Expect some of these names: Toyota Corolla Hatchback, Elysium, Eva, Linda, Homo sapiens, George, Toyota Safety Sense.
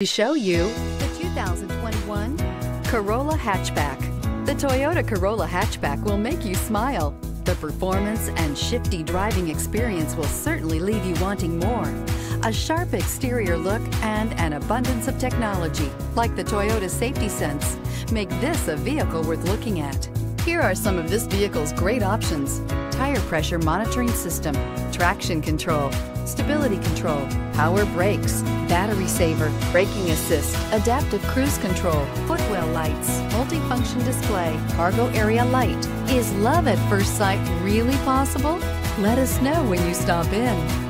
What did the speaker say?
To show you the 2021 Corolla Hatchback. The Toyota Corolla Hatchback will make you smile. The performance and shifty driving experience will certainly leave you wanting more. A sharp exterior look and an abundance of technology, like the Toyota Safety Sense, make this a vehicle worth looking at. Here are some of this vehicle's great options: tire pressure monitoring system, traction control, stability control, power brakes, battery saver, braking assist, adaptive cruise control, footwell lights, multifunction display, cargo area light. Is love at first sight really possible? Let us know when you stop in.